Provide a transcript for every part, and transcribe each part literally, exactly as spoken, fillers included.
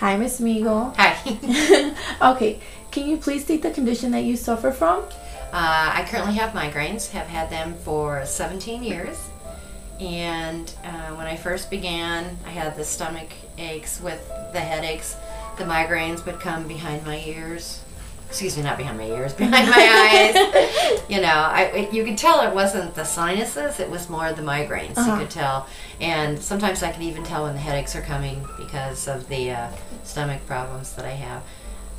Hi, Miss Migo. Hi. Okay, can you please state the condition that you suffer from? Uh, I currently have migraines, have had them for seventeen years. And uh, when I first began, I had the stomach aches with the headaches. The migraines would come behind my ears. Excuse me, not behind my ears, behind my eyes. You know, I, it, you could tell it wasn't the sinuses, it was more the migraines, uh-huh. You could tell. And sometimes I can even tell when the headaches are coming because of the uh, stomach problems that I have.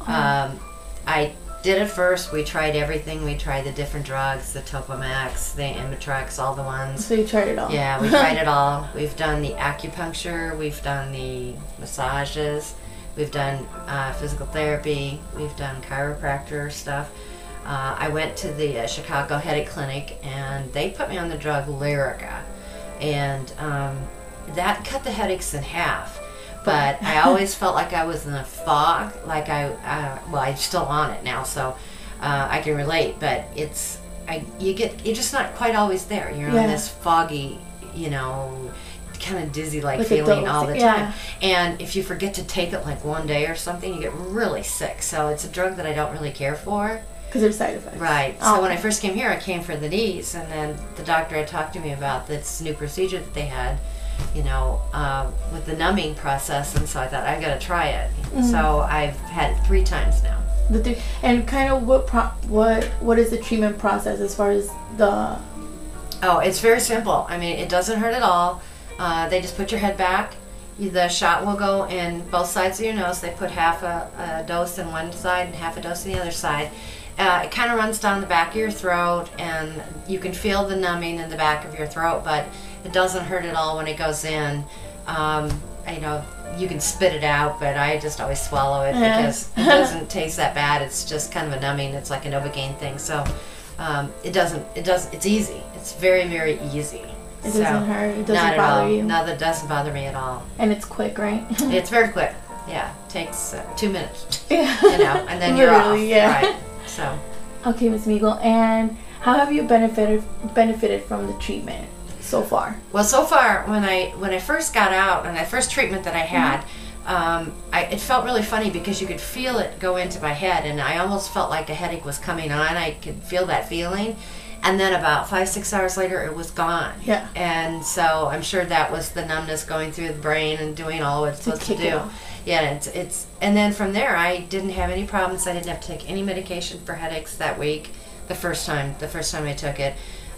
Uh-huh. um, I did it first. We tried everything. We tried the different drugs, the Topamax, the Imitrex, all the ones. So you tried it all. Yeah, we tried it all. We've done the acupuncture. We've done the massages. We've done uh, physical therapy. We've done chiropractor stuff. Uh, I went to the uh, Chicago Headache Clinic, and they put me on the drug Lyrica, and um, that cut the headaches in half. But I always felt like I was in a fog. Like I, uh, well, I'm still on it now, so uh, I can relate. But it's, I, you get, you're just not quite always there. You're yeah. on this foggy, you know, kind of dizzy-like like feeling all the time. Yeah. And if you forget to take it like one day or something, you get really sick. So it's a drug that I don't really care for. Because there's side effects. Right. Oh. So when I first came here, I came for the knees, and then the doctor had talked to me about this new procedure that they had, you know, uh, with the numbing process, and so I thought, I've got to try it. Mm-hmm. So I've had it three times now. The th and kind of what, pro what, what is the treatment process as far as the... Oh, it's very simple. I mean, it doesn't hurt at all. Uh, they just put your head back. The shot will go in both sides of your nose. They put half a, a dose in one side and half a dose in the other side. Uh, it kind of runs down the back of your throat, and you can feel the numbing in the back of your throat, but it doesn't hurt at all when it goes in. Um, you know, you can spit it out, but I just always swallow it because it doesn't taste that bad. It's just kind of a numbing. It's like a Novocaine thing. So um, it doesn't. It does. It's easy. It's very, very easy. It so, doesn't hurt. It doesn't not at bother all. you. No, that doesn't bother me at all. And it's quick, right? It's very quick. Yeah, it takes uh, two minutes. Yeah. You know, and then you're off. Yeah. Right. So. Okay, Miz Migo, and how have you benefited benefited from the treatment so far? Well, so far, when I when I first got out, and the first treatment that I had, mm-hmm. um, I, it felt really funny because you could feel it go into my head, and I almost felt like a headache was coming on. I could feel that feeling, and then about five six hours later, it was gone. Yeah. And so I'm sure that was the numbness going through the brain and doing all it's supposed to do. Yeah, it's it's and then from there I didn't have any problems. I didn't have to take any medication for headaches that week. The first time, the first time I took it,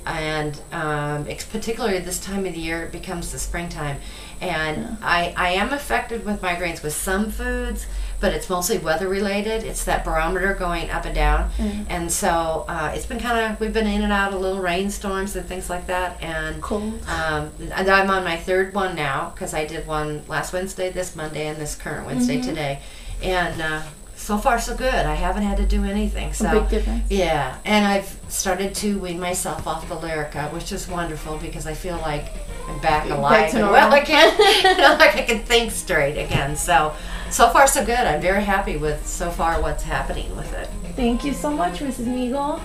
and um, it's particularly this time of the year, it becomes the springtime, and yeah. I I am affected with migraines with some foods, but it's mostly weather related. It's that barometer going up and down, mm-hmm. and so uh, it's been kind of we've been in and out of little rainstorms and things like that, and cold. Um, and I'm on my third one now because I did one last Wednesday, this Monday, and this current Wednesday mm-hmm. today, and. Uh, So far, so good. I haven't had to do anything. So, a big difference. Yeah, and I've started to wean myself off the Lyrica, which is wonderful because I feel like I'm back You're alive back and well again. You know, like I can think straight again. So, so far, so good. I'm very happy with so far what's happening with it. Thank you so much, Missus Migo.